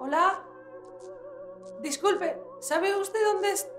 Hola, disculpe, ¿sabe usted dónde está?